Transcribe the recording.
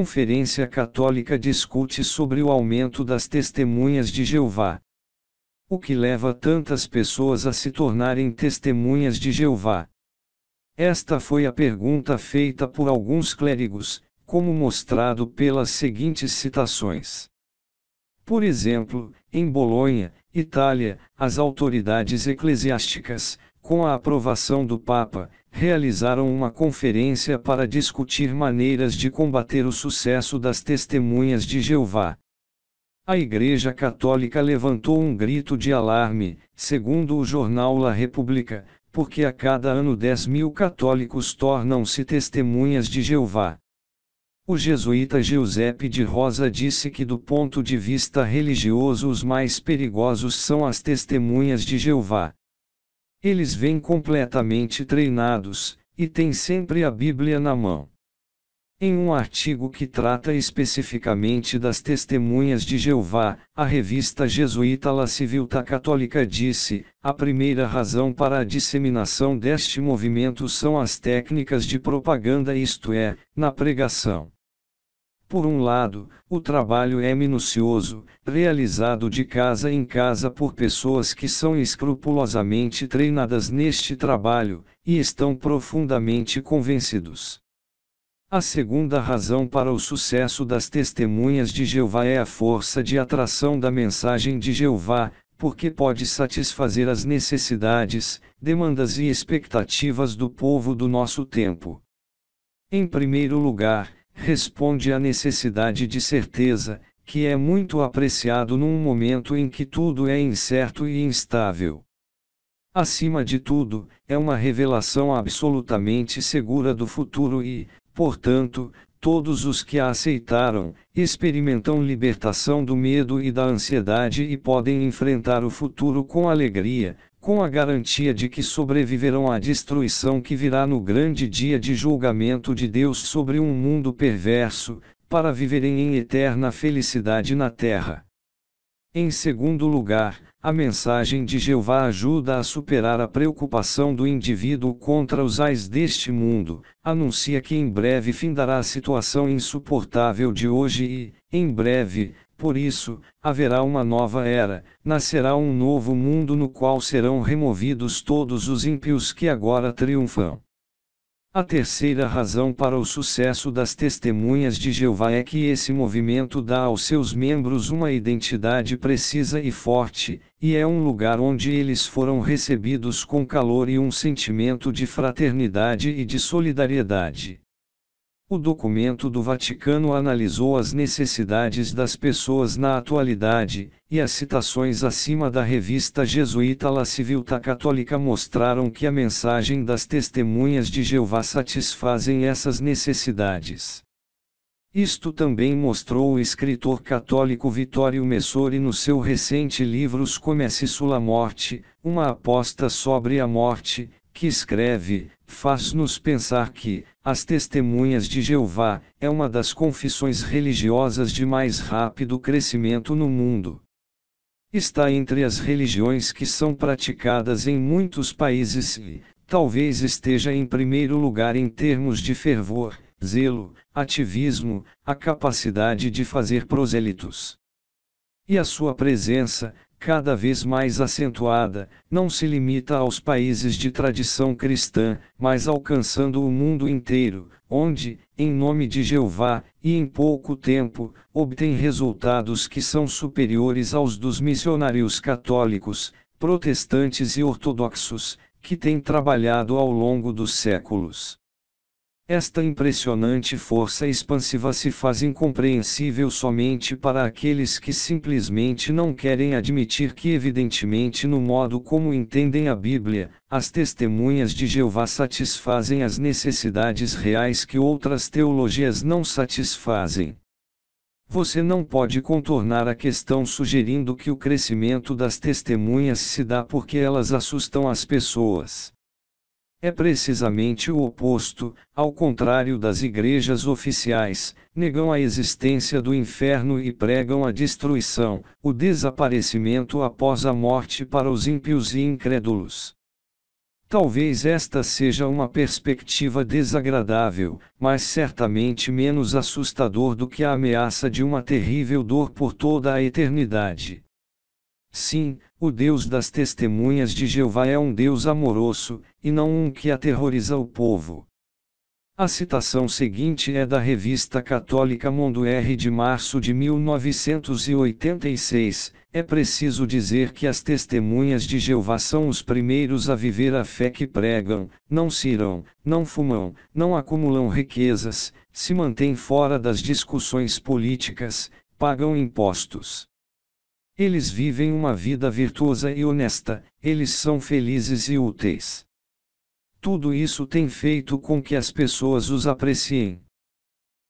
Conferência Católica discute sobre o aumento das testemunhas de Jeová. O que leva tantas pessoas a se tornarem testemunhas de Jeová? Esta foi a pergunta feita por alguns clérigos, como mostrado pelas seguintes citações. Por exemplo, em Bolonha, Itália, as autoridades eclesiásticas, com a aprovação do Papa, realizaram uma conferência para discutir maneiras de combater o sucesso das testemunhas de Jeová. A Igreja Católica levantou um grito de alarme, segundo o jornal La República, porque a cada ano 10.000 católicos tornam-se testemunhas de Jeová. O jesuíta Giuseppe de Rosa disse que do ponto de vista religioso os mais perigosos são as testemunhas de Jeová. Eles vêm completamente treinados, e têm sempre a Bíblia na mão. Em um artigo que trata especificamente das testemunhas de Jeová, a revista jesuíta La Civiltà Cattolica disse: a primeira razão para a disseminação deste movimento são as técnicas de propaganda, isto é, na pregação. Por um lado, o trabalho é minucioso, realizado de casa em casa por pessoas que são escrupulosamente treinadas neste trabalho, e estão profundamente convencidos. A segunda razão para o sucesso das testemunhas de Jeová é a força de atração da mensagem de Jeová, porque pode satisfazer as necessidades, demandas e expectativas do povo do nosso tempo. Em primeiro lugar, responde à necessidade de certeza, que é muito apreciado num momento em que tudo é incerto e instável. Acima de tudo, é uma revelação absolutamente segura do futuro e, portanto, todos os que a aceitaram, experimentam libertação do medo e da ansiedade e podem enfrentar o futuro com alegria, com a garantia de que sobreviverão à destruição que virá no grande dia de julgamento de Deus sobre um mundo perverso, para viverem em eterna felicidade na terra. Em segundo lugar, a mensagem de Jeová ajuda a superar a preocupação do indivíduo contra os ais deste mundo, anuncia que em breve findará a situação insuportável de hoje e, em breve, por isso, haverá uma nova era, nascerá um novo mundo no qual serão removidos todos os ímpios que agora triunfam. A terceira razão para o sucesso das testemunhas de Jeová é que esse movimento dá aos seus membros uma identidade precisa e forte, e é um lugar onde eles foram recebidos com calor e um sentimento de fraternidade e de solidariedade. O documento do Vaticano analisou as necessidades das pessoas na atualidade, e as citações acima da revista jesuíta La Civiltà Cattolica mostraram que a mensagem das testemunhas de Jeová satisfazem essas necessidades. Isto também mostrou o escritor católico Vitório Messori no seu recente livro Os Comércios da Morte, Uma Aposta sobre a Morte, que escreve: faz-nos pensar que as testemunhas de Jeová é uma das confissões religiosas de mais rápido crescimento no mundo. Está entre as religiões que são praticadas em muitos países e, talvez, esteja em primeiro lugar em termos de fervor, zelo, ativismo, a capacidade de fazer prosélitos. E a sua presença, cada vez mais acentuada, não se limita aos países de tradição cristã, mas alcançando o mundo inteiro, onde, em nome de Jeová, e em pouco tempo, obtém resultados que são superiores aos dos missionários católicos, protestantes e ortodoxos, que têm trabalhado ao longo dos séculos. Esta impressionante força expansiva se faz incompreensível somente para aqueles que simplesmente não querem admitir que, evidentemente, no modo como entendem a Bíblia, as testemunhas de Jeová satisfazem as necessidades reais que outras teologias não satisfazem. Você não pode contornar a questão sugerindo que o crescimento das testemunhas se dá porque elas assustam as pessoas. É precisamente o oposto, ao contrário das igrejas oficiais, negam a existência do inferno e pregam a destruição, o desaparecimento após a morte para os ímpios e incrédulos. Talvez esta seja uma perspectiva desagradável, mas certamente menos assustador do que a ameaça de uma terrível dor por toda a eternidade. Sim, o Deus das Testemunhas de Jeová é um Deus amoroso, e não um que aterroriza o povo. A citação seguinte é da revista católica Mundo R de março de 1986, é preciso dizer que as testemunhas de Jeová são os primeiros a viver a fé que pregam, não ciram, não fumam, não acumulam riquezas, se mantêm fora das discussões políticas, pagam impostos. Eles vivem uma vida virtuosa e honesta, eles são felizes e úteis. Tudo isso tem feito com que as pessoas os apreciem.